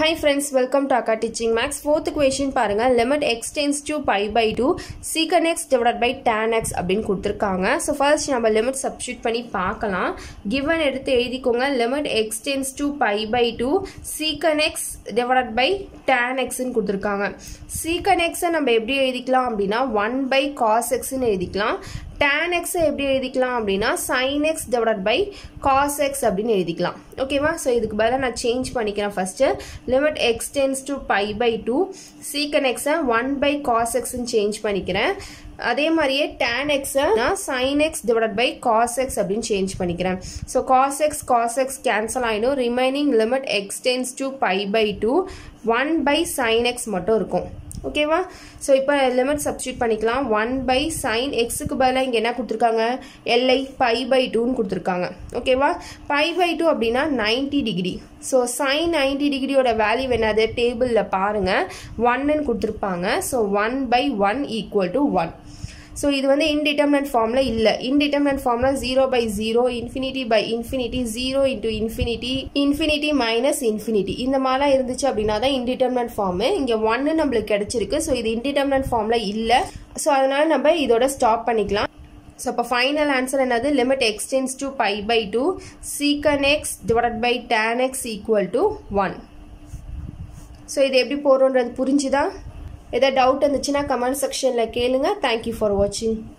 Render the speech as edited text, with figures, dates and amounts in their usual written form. Hi friends, welcome to Akka Teaching Maths. Fourth question பாருங்க, limit x tends to pi by 2 secant x divided by tan x அப்படினு கொடுத்திருக்காங்க. So first நம்ம limit substitute பண்ணி பார்க்கலாம். Given எடுத்து எழுதிக்கோங்க, limit x tends to pi by 2 secant x divided by tan x ன்னு கொடுத்திருக்காங்க. Secant x நம்ம எப்படி எழுதிக்கலாம் அப்படினா 1 by cos x ன்னு எழுதிக்கலாம். tan x எப்படி எழுதிக்கலாம் அப்படினா sin x divided by cos x அப்படினு எழுதிக்கலாம். ஓகேவா? சோ இதுக்கு பதிலா நான் சேஞ்ச் பண்ணிக்கிறேன். First limit x tends to pi by 2 secant x 1 by cos x ன்னு சேஞ்ச் பண்ணிக்கிறேன். அதே மாதிரியே tan x நான் sin x divided by cos x அப்படினு சேஞ்ச் பண்ணிக்கிறேன். சோ cos x cancel ஆயிடும். Remaining limit x tends to pi by 2 1 by sin x மட்டும் இருக்கும். Okay va? So ipa limit substitute panikalam. 1 by sin x ku badala inga enna kuduthirukanga li pi by 2 nu kuduthirukanga. Okay va? Pi by 2 appadina 90 degree. So sin 90 degree oda value enadhu table la parunga 1 nu kuduthirupanga. So 1 by 1 equal to 1. So idu vande indeterminate form la illa. Indeterminate form la 0 by 0, infinity by infinity, 0 into infinity, infinity minus infinity, indha mala irundichu appadina da indeterminate form. Inga 1 namalukku kedachirukku. So idu indeterminate form la illa. So adanal namba idoda stop panikalam. So appo final answer enadhu limit x tends to pi by 2 secant x divided by tan x equal to 1. So idu eppadi porondradhu purinjida? If doubt in the comment section, like, thank you for watching.